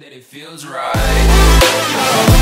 That it feels right.